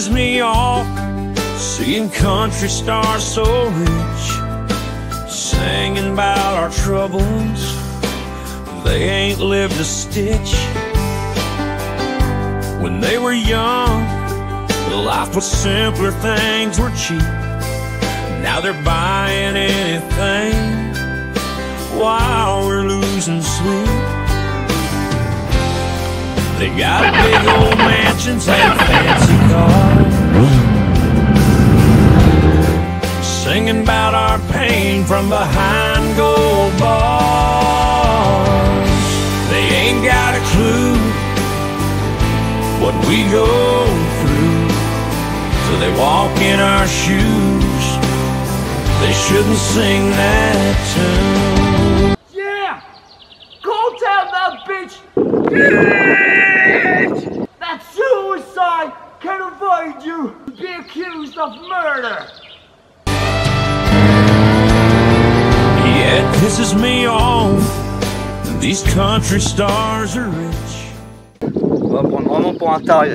pisses me off, seeing country stars so rich, singing about our troubles, they ain't lived a stitch. When they were young, life was simpler, things were cheap. Now they're buying anything while we're losing sleep. They got big old mansions and fancy cars, singing about our pain from behind gold bars. They ain't got a clue what we go through, so they walk in our shoes. They shouldn't sing that tune. Yeah! Go down that bitch! Yeah! That suicide can avoid you to be accused of murder. Yeah, it pisses me off. These country stars are rich.